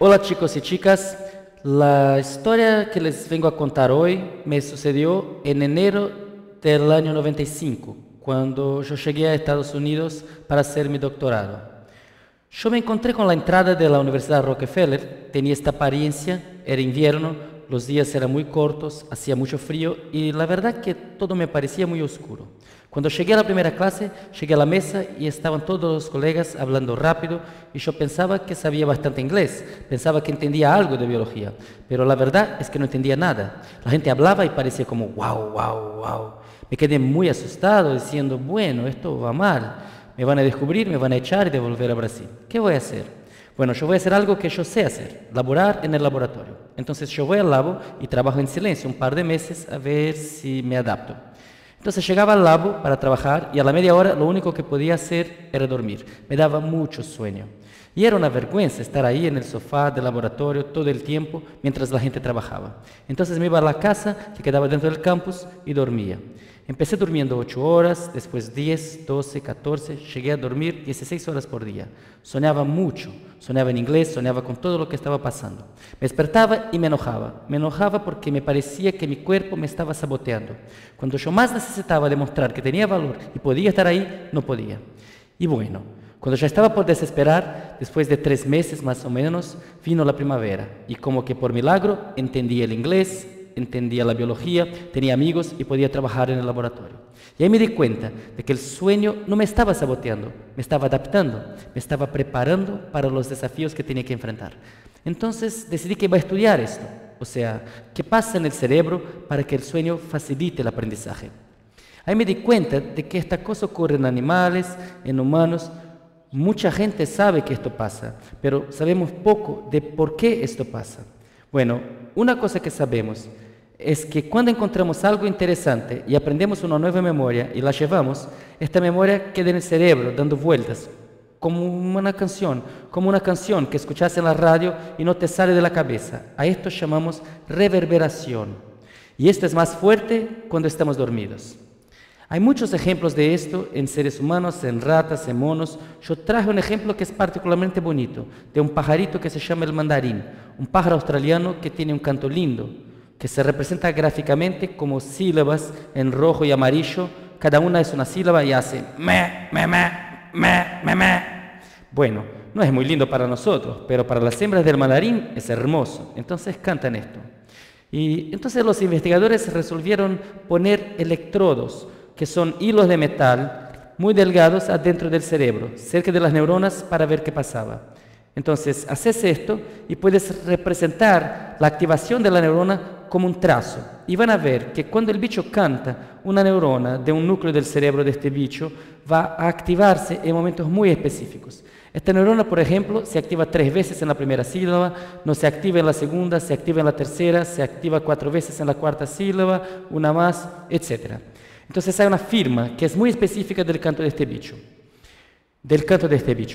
Hola chicos y chicas, la historia que les vengo a contar hoy me sucedió en enero del año 95, cuando yo llegué a Estados Unidos para hacer mi doctorado. Yo me encontré con la entrada de la Universidad Rockefeller, tenía esta apariencia, era invierno, los días eran muy cortos, hacía mucho frío y la verdad que todo me parecía muy oscuro. Cuando llegué a la primera clase, llegué a la mesa y estaban todos los colegas hablando rápido y yo pensaba que sabía bastante inglés, pensaba que entendía algo de biología, pero la verdad es que no entendía nada. La gente hablaba y parecía como wow, wow, wow. Me quedé muy asustado diciendo, bueno, esto va mal, me van a descubrir, me van a echar y devolver a Brasil. ¿Qué voy a hacer? Bueno, yo voy a hacer algo que yo sé hacer, laborar en el laboratorio. Entonces yo voy al labo y trabajo en silencio un par de meses a ver si me adapto. Entonces llegaba al labo para trabajar y a la media hora lo único que podía hacer era dormir. Me daba mucho sueño. Y era una vergüenza estar ahí en el sofá del laboratorio todo el tiempo mientras la gente trabajaba. Entonces me iba a la casa que quedaba dentro del campus y dormía. Empecé durmiendo 8 horas, después 10, 12, 14, llegué a dormir 16 horas por día. Soñaba mucho, soñaba en inglés, soñaba con todo lo que estaba pasando. Me despertaba y me enojaba porque me parecía que mi cuerpo me estaba saboteando. Cuando yo más necesitaba demostrar que tenía valor y podía estar ahí, no podía. Y bueno, cuando ya estaba por desesperar, después de 3 meses más o menos, vino la primavera y como que por milagro entendí el inglés, entendía la biología, tenía amigos y podía trabajar en el laboratorio. Y ahí me di cuenta de que el sueño no me estaba saboteando, me estaba adaptando, me estaba preparando para los desafíos que tenía que enfrentar. Entonces decidí que iba a estudiar esto, o sea, qué pasa en el cerebro para que el sueño facilite el aprendizaje. Ahí me di cuenta de que esta cosa ocurre en animales, en humanos. Mucha gente sabe que esto pasa, pero sabemos poco de por qué esto pasa. Bueno, una cosa que sabemos es que cuando encontramos algo interesante y aprendemos una nueva memoria y la llevamos, esta memoria queda en el cerebro dando vueltas, como una canción que escuchaste en la radio y no te sale de la cabeza. A esto llamamos reverberación. Y esto es más fuerte cuando estamos dormidos. Hay muchos ejemplos de esto en seres humanos, en ratas, en monos. Yo traje un ejemplo que es particularmente bonito, de un pajarito que se llama el mandarín, un pájaro australiano que tiene un canto lindo, que se representa gráficamente como sílabas en rojo y amarillo. Cada una es una sílaba y hace me, me, me, me, me, me. Bueno, no es muy lindo para nosotros, pero para las hembras del mandarín es hermoso. Entonces cantan esto. Y entonces los investigadores resolvieron poner electrodos, que son hilos de metal muy delgados adentro del cerebro, cerca de las neuronas, para ver qué pasaba. Entonces, haces esto y puedes representar la activación de la neurona como un trazo. Y van a ver que cuando el bicho canta, una neurona de un núcleo del cerebro de este bicho va a activarse en momentos muy específicos. Esta neurona, por ejemplo, se activa 3 veces en la primera sílaba, no se activa en la segunda, se activa en la tercera, se activa 4 veces en la cuarta sílaba, una más, etc. Entonces hay una firma que es muy específica del canto de este bicho.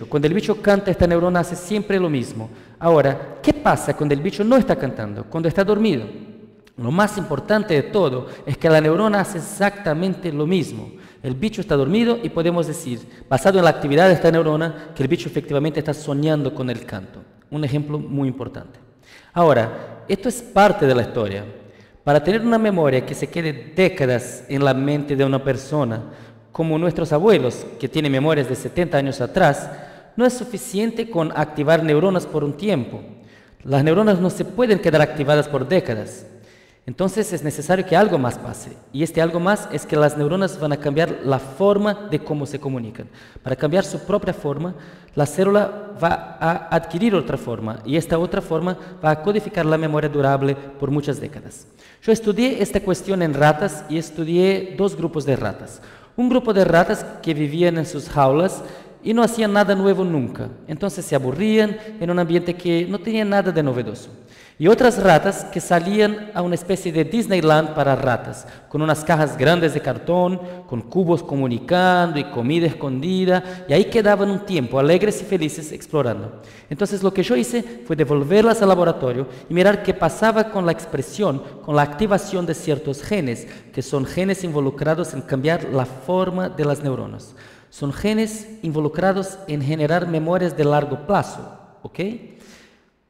Cuando el bicho canta, esta neurona hace siempre lo mismo. Ahora, ¿qué pasa cuando el bicho no está cantando, cuando está dormido? Lo más importante de todo es que la neurona hace exactamente lo mismo. El bicho está dormido y podemos decir, basado en la actividad de esta neurona, que el bicho efectivamente está soñando con el canto. Un ejemplo muy importante. Ahora, esto es parte de la historia. Para tener una memoria que se quede décadas en la mente de una persona, como nuestros abuelos, que tienen memorias de 70 años atrás, no es suficiente con activar neuronas por un tiempo. Las neuronas no se pueden quedar activadas por décadas. Entonces es necesario que algo más pase. Y este algo más es que las neuronas van a cambiar la forma de cómo se comunican. Para cambiar su propia forma, la célula va a adquirir otra forma y esta otra forma va a codificar la memoria durable por muchas décadas. Yo estudié esta cuestión en ratas y estudié 2 grupos de ratas. Un grupo de ratas que vivían en sus jaulas y no hacían nada nuevo nunca. Entonces se aburrían en un ambiente que no tenía nada de novedoso. Y otras ratas que salían a una especie de Disneyland para ratas, con unas cajas grandes de cartón, con cubos comunicando y comida escondida, y ahí quedaban un tiempo, alegres y felices, explorando. Entonces lo que yo hice fue devolverlas al laboratorio y mirar qué pasaba con la expresión, con la activación de ciertos genes, que son genes involucrados en cambiar la forma de las neuronas. Son genes involucrados en generar memorias de largo plazo, ¿ok?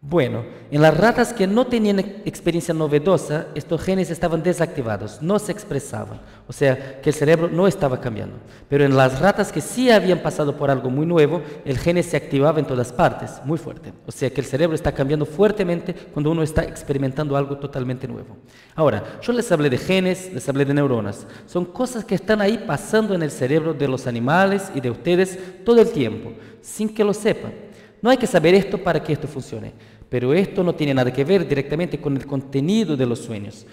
Bueno, en las ratas que no tenían experiencia novedosa, estos genes estaban desactivados, no se expresaban, o sea, que el cerebro no estaba cambiando. Pero en las ratas que sí habían pasado por algo muy nuevo, el gen se activaba en todas partes, muy fuerte. O sea, que el cerebro está cambiando fuertemente cuando uno está experimentando algo totalmente nuevo. Ahora, yo les hablé de genes, les hablé de neuronas. Son cosas que están ahí pasando en el cerebro de los animales y de ustedes todo el tiempo, sin que lo sepan. No hay que saber esto para que esto funcione, pero esto no tiene nada que ver directamente con el contenido de los sueños.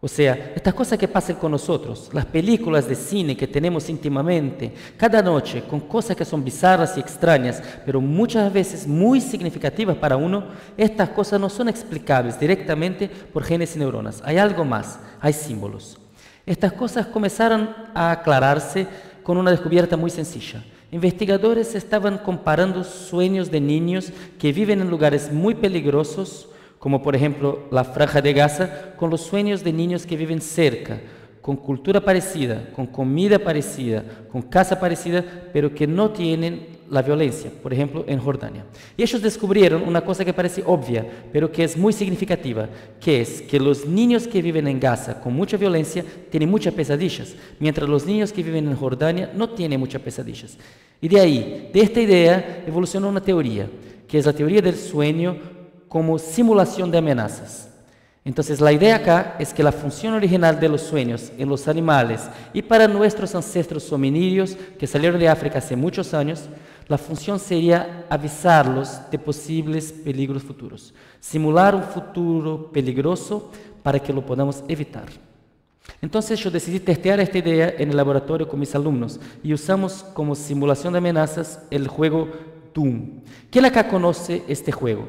O sea, estas cosas que pasan con nosotros, las películas de cine que tenemos íntimamente, cada noche, con cosas que son bizarras y extrañas, pero muchas veces muy significativas para uno, estas cosas no son explicables directamente por genes y neuronas. Hay algo más, hay símbolos. Estas cosas comenzaron a aclararse con una descubierta muy sencilla. Investigadores estaban comparando sueños de niños que viven en lugares muy peligrosos, como por ejemplo la Franja de Gaza, con los sueños de niños que viven cerca, con cultura parecida, con comida parecida, con casa parecida, pero que no tienen la violencia, por ejemplo en Jordania. Y ellos descubrieron una cosa que parece obvia, pero que es muy significativa, que es que los niños que viven en Gaza con mucha violencia tienen muchas pesadillas, mientras los niños que viven en Jordania no tienen muchas pesadillas. Y de ahí, de esta idea, evolucionó una teoría, que es la teoría del sueño como simulación de amenazas. Entonces, la idea acá es que la función original de los sueños en los animales y para nuestros ancestros homínidos que salieron de África hace muchos años, la función sería avisarlos de posibles peligros futuros, simular un futuro peligroso para que lo podamos evitar. Entonces, yo decidí testear esta idea en el laboratorio con mis alumnos y usamos como simulación de amenazas el juego Doom. ¿Quién acá conoce este juego?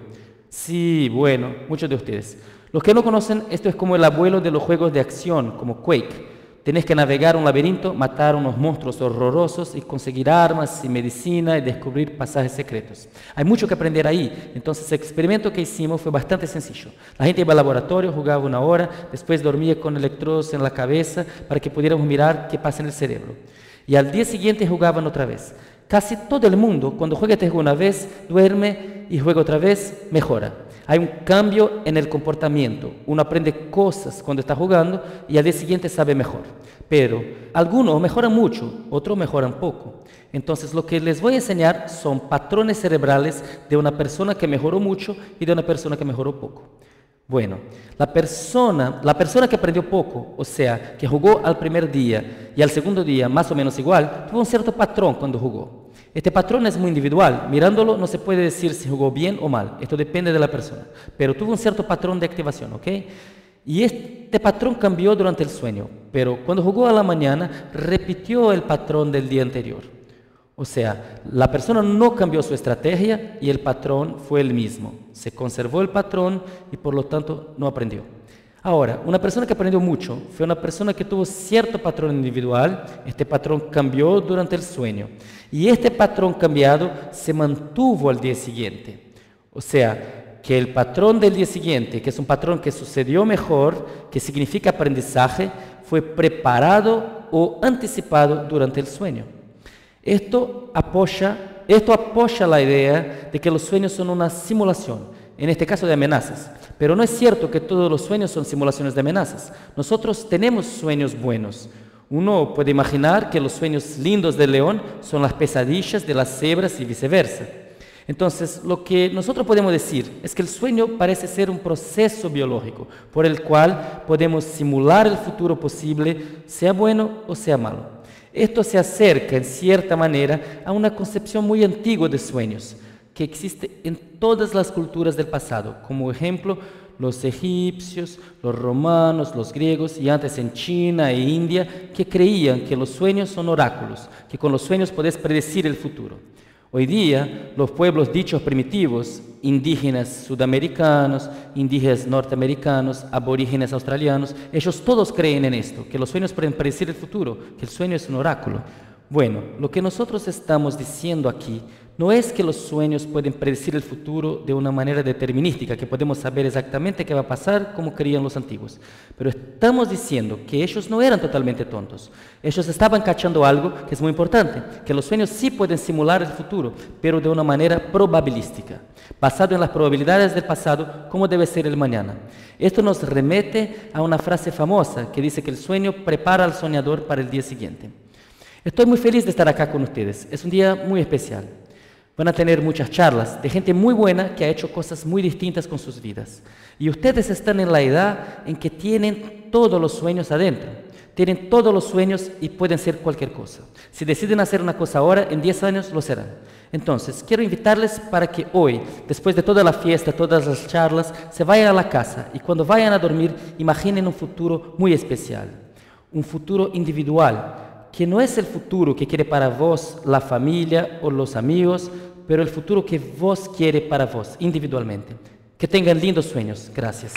Sí, bueno, muchos de ustedes. Los que no conocen, esto es como el abuelo de los juegos de acción, como Quake. Tenés que navegar un laberinto, matar unos monstruos horrorosos y conseguir armas y medicina y descubrir pasajes secretos. Hay mucho que aprender ahí, entonces el experimento que hicimos fue bastante sencillo. La gente iba al laboratorio, jugaba una hora, después dormía con electrodos en la cabeza para que pudiéramos mirar qué pasa en el cerebro. Y al día siguiente jugaban otra vez. Casi todo el mundo, cuando juega este juego una vez, duerme y juega otra vez, mejora. Hay un cambio en el comportamiento. Uno aprende cosas cuando está jugando y al día siguiente sabe mejor. Pero algunos mejoran mucho, otros mejoran poco. Entonces, lo que les voy a enseñar son patrones cerebrales de una persona que mejoró mucho y de una persona que mejoró poco. Bueno, la persona que aprendió poco, o sea, que jugó al primer día y al segundo día más o menos igual, tuvo un cierto patrón cuando jugó. Este patrón es muy individual, mirándolo no se puede decir si jugó bien o mal, esto depende de la persona, pero tuvo un cierto patrón de activación, ¿ok? Y este patrón cambió durante el sueño, pero cuando jugó a la mañana repitió el patrón del día anterior. O sea, la persona no cambió su estrategia y el patrón fue el mismo. Se conservó el patrón y por lo tanto no aprendió. Ahora, una persona que aprendió mucho fue una persona que tuvo cierto patrón individual. Este patrón cambió durante el sueño. Y este patrón cambiado se mantuvo al día siguiente. O sea, que el patrón del día siguiente, que es un patrón que sucedió mejor, que significa aprendizaje, fue preparado o anticipado durante el sueño. Esto apoya la idea de que los sueños son una simulación, en este caso de amenazas. Pero no es cierto que todos los sueños son simulaciones de amenazas. Nosotros tenemos sueños buenos. Uno puede imaginar que los sueños lindos del león son las pesadillas de las cebras y viceversa. Entonces, lo que nosotros podemos decir es que el sueño parece ser un proceso biológico por el cual podemos simular el futuro posible, sea bueno o sea malo. Esto se acerca, en cierta manera, a una concepción muy antigua de sueños, que existe en todas las culturas del pasado, como ejemplo, los egipcios, los romanos, los griegos, y antes en China e India, que creían que los sueños son oráculos, que con los sueños podés predecir el futuro. Hoy día, los pueblos dichos primitivos, indígenas sudamericanos, indígenas norteamericanos, aborígenes australianos, ellos todos creen en esto, que los sueños pueden predecir el futuro, que el sueño es un oráculo. Bueno, lo que nosotros estamos diciendo aquí No es que los sueños pueden predecir el futuro de una manera determinística, que podemos saber exactamente qué va a pasar, como creían los antiguos. Pero estamos diciendo que ellos no eran totalmente tontos. Ellos estaban cachando algo que es muy importante, que los sueños sí pueden simular el futuro, pero de una manera probabilística, basado en las probabilidades del pasado, como debe ser el mañana. Esto nos remete a una frase famosa que dice que el sueño prepara al soñador para el día siguiente. Estoy muy feliz de estar acá con ustedes. Es un día muy especial. Van a tener muchas charlas de gente muy buena que ha hecho cosas muy distintas con sus vidas. Y ustedes están en la edad en que tienen todos los sueños adentro. Tienen todos los sueños y pueden ser cualquier cosa. Si deciden hacer una cosa ahora, en 10 años lo serán. Entonces, quiero invitarles para que hoy, después de toda la fiesta, todas las charlas, se vayan a la casa y cuando vayan a dormir, imaginen un futuro muy especial. Un futuro individual, que no es el futuro que quiere para vos la familia o los amigos, pero el futuro que vos quiere para vos, individualmente. Que tengan lindos sueños. Gracias.